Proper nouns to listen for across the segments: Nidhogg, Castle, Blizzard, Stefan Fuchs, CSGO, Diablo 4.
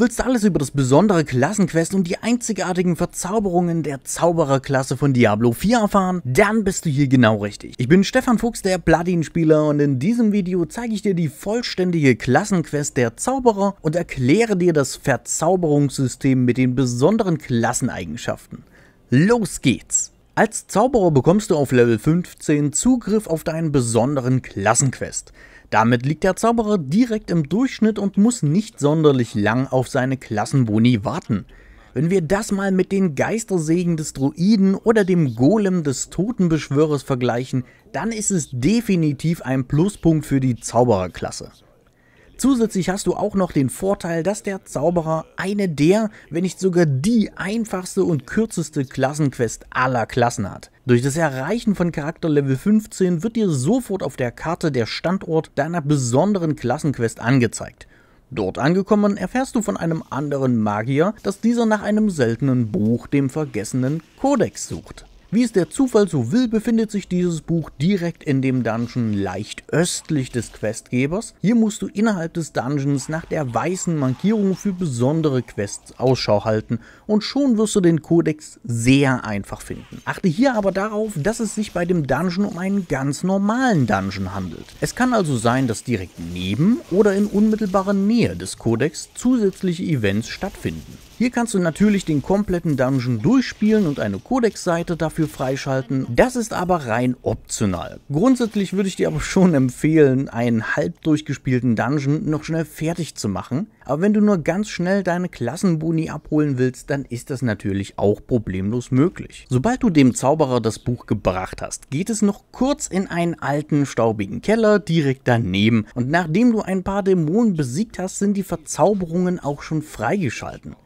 Du willst alles über das besondere Klassenquest und die einzigartigen Verzauberungen der Zaubererklasse von Diablo 4 erfahren? Dann bist du hier genau richtig. Ich bin Stefan Fuchs, der Platin-Spieler, und in diesem Video zeige ich dir die vollständige Klassenquest der Zauberer und erkläre dir das Verzauberungssystem mit den besonderen Klasseneigenschaften. Los geht's! Als Zauberer bekommst du auf Level 15 Zugriff auf deinen besonderen Klassenquest. Damit liegt der Zauberer direkt im Durchschnitt und muss nicht sonderlich lang auf seine Klassenboni warten. Wenn wir das mal mit den Geistersägen des Druiden oder dem Golem des Totenbeschwörers vergleichen, dann ist es definitiv ein Pluspunkt für die Zaubererklasse. Zusätzlich hast du auch noch den Vorteil, dass der Zauberer eine der, wenn nicht sogar die einfachste und kürzeste Klassenquest aller Klassen hat. Durch das Erreichen von Charakter Level 15 wird dir sofort auf der Karte der Standort deiner besonderen Klassenquest angezeigt. Dort angekommen erfährst du von einem anderen Magier, dass dieser nach einem seltenen Buch, dem vergessenen Kodex, sucht. Wie es der Zufall so will, befindet sich dieses Buch direkt in dem Dungeon leicht östlich des Questgebers. Hier musst du innerhalb des Dungeons nach der weißen Markierung für besondere Quests Ausschau halten und schon wirst du den Kodex sehr einfach finden. Achte hier aber darauf, dass es sich bei dem Dungeon um einen ganz normalen Dungeon handelt. Es kann also sein, dass direkt neben oder in unmittelbarer Nähe des Kodex zusätzliche Events stattfinden. Hier kannst du natürlich den kompletten Dungeon durchspielen und eine Codex-Seite dafür freischalten. Das ist aber rein optional. Grundsätzlich würde ich dir aber schon empfehlen, einen halb durchgespielten Dungeon noch schnell fertig zu machen. Aber wenn du nur ganz schnell deine Klassenboni abholen willst, dann ist das natürlich auch problemlos möglich. Sobald du dem Zauberer das Buch gebracht hast, geht es noch kurz in einen alten, staubigen Keller direkt daneben. Und nachdem du ein paar Dämonen besiegt hast, sind die Verzauberungen auch schon freigeschalten.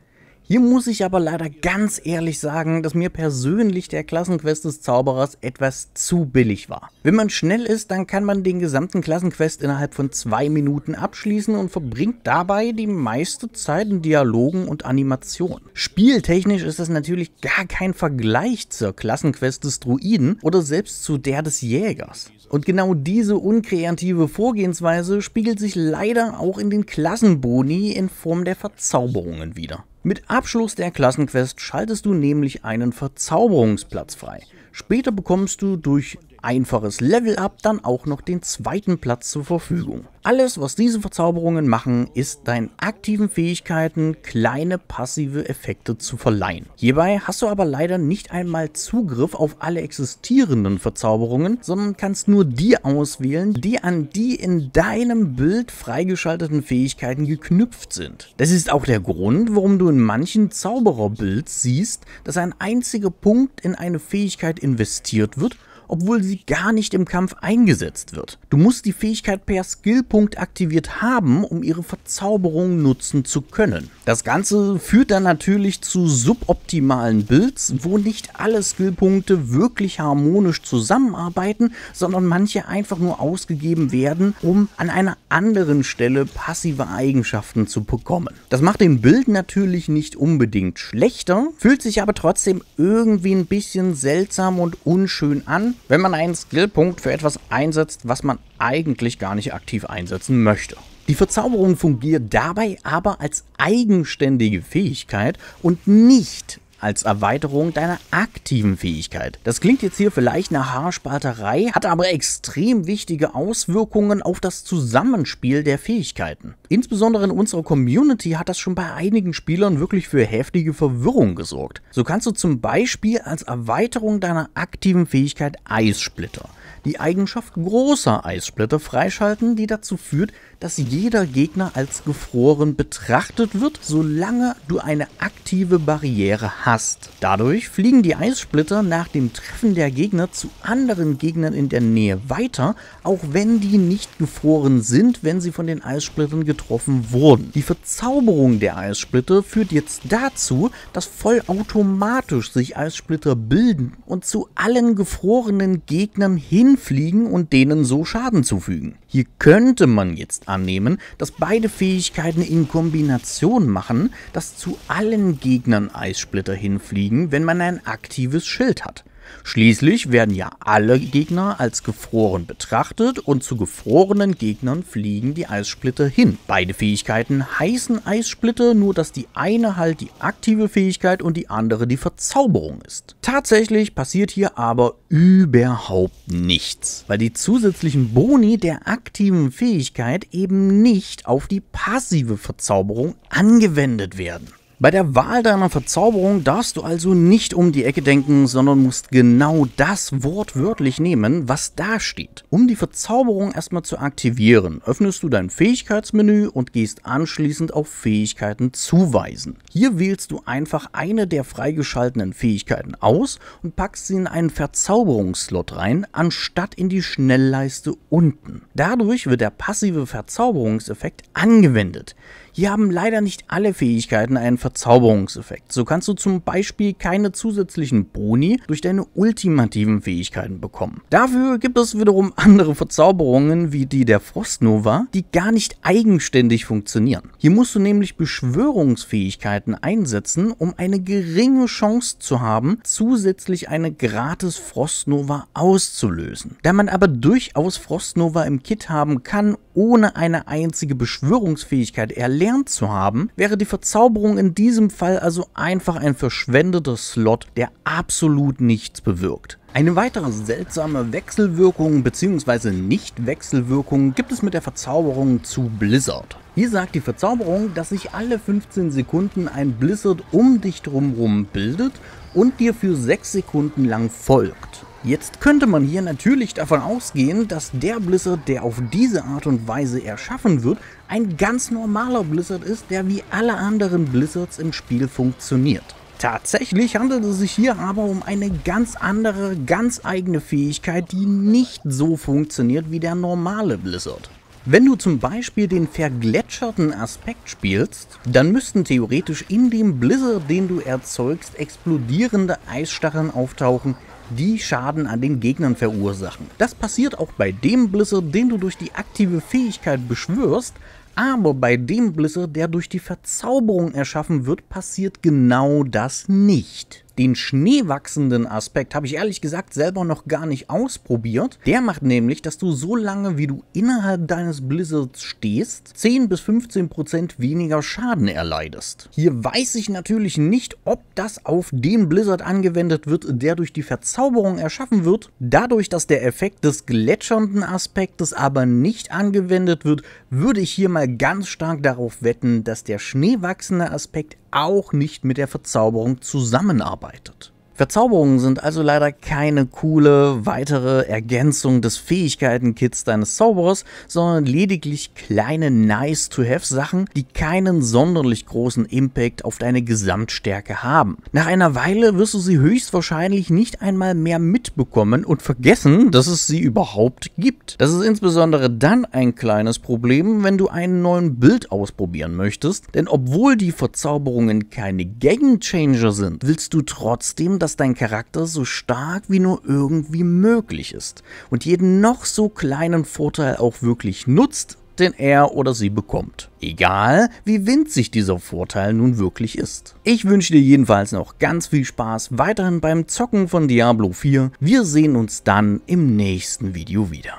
Hier muss ich aber leider ganz ehrlich sagen, dass mir persönlich der Klassenquest des Zauberers etwas zu billig war. Wenn man schnell ist, dann kann man den gesamten Klassenquest innerhalb von 2 Minuten abschließen und verbringt dabei die meiste Zeit in Dialogen und Animationen. Spieltechnisch ist das natürlich gar kein Vergleich zur Klassenquest des Druiden oder selbst zu der des Jägers. Und genau diese unkreative Vorgehensweise spiegelt sich leider auch in den Klassenboni in Form der Verzauberungen wider. Mit Abschluss der Klassenquest schaltest du nämlich einen Verzauberungsplatz frei. Später bekommst du durch einfaches Level-Up dann auch noch den 2. Platz zur Verfügung. Alles, was diese Verzauberungen machen, ist deinen aktiven Fähigkeiten kleine passive Effekte zu verleihen. Hierbei hast du aber leider nicht einmal Zugriff auf alle existierenden Verzauberungen, sondern kannst nur die auswählen, die an die in deinem Bild freigeschalteten Fähigkeiten geknüpft sind. Das ist auch der Grund, warum du in manchen Zaubererbuilds siehst, dass ein einziger Punkt in eine Fähigkeit investiert wird, obwohl sie gar nicht im Kampf eingesetzt wird. Du musst die Fähigkeit per Skillpunkt aktiviert haben, um ihre Verzauberung nutzen zu können. Das Ganze führt dann natürlich zu suboptimalen Builds, wo nicht alle Skillpunkte wirklich harmonisch zusammenarbeiten, sondern manche einfach nur ausgegeben werden, um an einer anderen Stelle passive Eigenschaften zu bekommen. Das macht den Build natürlich nicht unbedingt schlechter, fühlt sich aber trotzdem irgendwie ein bisschen seltsam und unschön an, wenn man einen Skillpunkt für etwas einsetzt, was man eigentlich gar nicht aktiv einsetzen möchte. Die Verzauberung fungiert dabei aber als eigenständige Fähigkeit und nicht als Erweiterung deiner aktiven Fähigkeit. Das klingt jetzt hier vielleicht nach Haarspalterei, hat aber extrem wichtige Auswirkungen auf das Zusammenspiel der Fähigkeiten. Insbesondere in unserer Community hat das schon bei einigen Spielern wirklich für heftige Verwirrung gesorgt. So kannst du zum Beispiel als Erweiterung deiner aktiven Fähigkeit Eissplitter, die Eigenschaft großer Eissplitter, freischalten, die dazu führt, dass jeder Gegner als gefroren betrachtet wird, solange du eine aktive Barriere hast. Dadurch fliegen die Eissplitter nach dem Treffen der Gegner zu anderen Gegnern in der Nähe weiter, auch wenn die nicht gefroren sind, wenn sie von den Eissplittern getroffen wurden. Die Verzauberung der Eissplitter führt jetzt dazu, dass vollautomatisch sich Eissplitter bilden und zu allen gefrorenen Gegnern hin fliegen und denen so Schaden zufügen. Hier könnte man jetzt annehmen, dass beide Fähigkeiten in Kombination machen, dass zu allen Gegnern Eissplitter hinfliegen, wenn man ein aktives Schild hat. Schließlich werden ja alle Gegner als gefroren betrachtet und zu gefrorenen Gegnern fliegen die Eissplitter hin. Beide Fähigkeiten heißen Eissplitter, nur dass die eine halt die aktive Fähigkeit und die andere die Verzauberung ist. Tatsächlich passiert hier aber überhaupt nichts, weil die zusätzlichen Boni der aktiven Fähigkeit eben nicht auf die passive Verzauberung angewendet werden. Bei der Wahl deiner Verzauberung darfst du also nicht um die Ecke denken, sondern musst genau das wortwörtlich nehmen, was da steht. Um die Verzauberung erstmal zu aktivieren, öffnest du dein Fähigkeitsmenü und gehst anschließend auf Fähigkeiten zuweisen. Hier wählst du einfach eine der freigeschalteten Fähigkeiten aus und packst sie in einen Verzauberungsslot rein, anstatt in die Schnellleiste unten. Dadurch wird der passive Verzauberungseffekt angewendet. Hier haben leider nicht alle Fähigkeiten einen Verzauberungseffekt. So kannst du zum Beispiel keine zusätzlichen Boni durch deine ultimativen Fähigkeiten bekommen. Dafür gibt es wiederum andere Verzauberungen wie die der Frostnova, die gar nicht eigenständig funktionieren. Hier musst du nämlich Beschwörungsfähigkeiten einsetzen, um eine geringe Chance zu haben, zusätzlich eine gratis Frostnova auszulösen. Da man aber durchaus Frostnova im Kit haben kann, ohne eine einzige Beschwörungsfähigkeit erlernt zu haben, wäre die Verzauberung in diesem Fall also einfach ein verschwendeter Slot, der absolut nichts bewirkt. Eine weitere seltsame Wechselwirkung bzw. Nicht-Wechselwirkung gibt es mit der Verzauberung zu Blizzard. Hier sagt die Verzauberung, dass sich alle 15 Sekunden ein Blizzard um dich drumherum bildet und dir für 6 Sekunden lang folgt. Jetzt könnte man hier natürlich davon ausgehen, dass der Blizzard, der auf diese Art und Weise erschaffen wird, ein ganz normaler Blizzard ist, der wie alle anderen Blizzards im Spiel funktioniert. Tatsächlich handelt es sich hier aber um eine ganz andere, ganz eigene Fähigkeit, die nicht so funktioniert wie der normale Blizzard. Wenn du zum Beispiel den vergletscherten Aspekt spielst, dann müssten theoretisch in dem Blizzard, den du erzeugst, explodierende Eisstacheln auftauchen, die Schaden an den Gegnern verursachen. Das passiert auch bei dem Blizzard, den du durch die aktive Fähigkeit beschwörst, aber bei dem Blizzard, der durch die Verzauberung erschaffen wird, passiert genau das nicht. Den schneewachsenden Aspekt habe ich ehrlich gesagt selber noch gar nicht ausprobiert. Der macht nämlich, dass du so lange, wie du innerhalb deines Blizzards stehst, 10 bis 15% weniger Schaden erleidest. Hier weiß ich natürlich nicht, ob das auf den Blizzard angewendet wird, der durch die Verzauberung erschaffen wird. Dadurch, dass der Effekt des gletschernden Aspektes aber nicht angewendet wird, würde ich hier mal ganz stark darauf wetten, dass der schneewachsende Aspekt auch nicht mit der Verzauberung zusammenarbeitet. Verzauberungen sind also leider keine coole weitere Ergänzung des Fähigkeitenkits deines Zauberers, sondern lediglich kleine Nice-to-have-Sachen, die keinen sonderlich großen Impact auf deine Gesamtstärke haben. Nach einer Weile wirst du sie höchstwahrscheinlich nicht einmal mehr mitbekommen und vergessen, dass es sie überhaupt gibt. Das ist insbesondere dann ein kleines Problem, wenn du einen neuen Build ausprobieren möchtest, denn obwohl die Verzauberungen keine Game-Changer sind, willst du trotzdem, dass dein Charakter so stark wie nur irgendwie möglich ist und jeden noch so kleinen Vorteil auch wirklich nutzt, den er oder sie bekommt. Egal, wie winzig dieser Vorteil nun wirklich ist. Ich wünsche dir jedenfalls noch ganz viel Spaß weiterhin beim Zocken von Diablo 4. Wir sehen uns dann im nächsten Video wieder.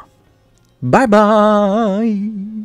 Bye bye!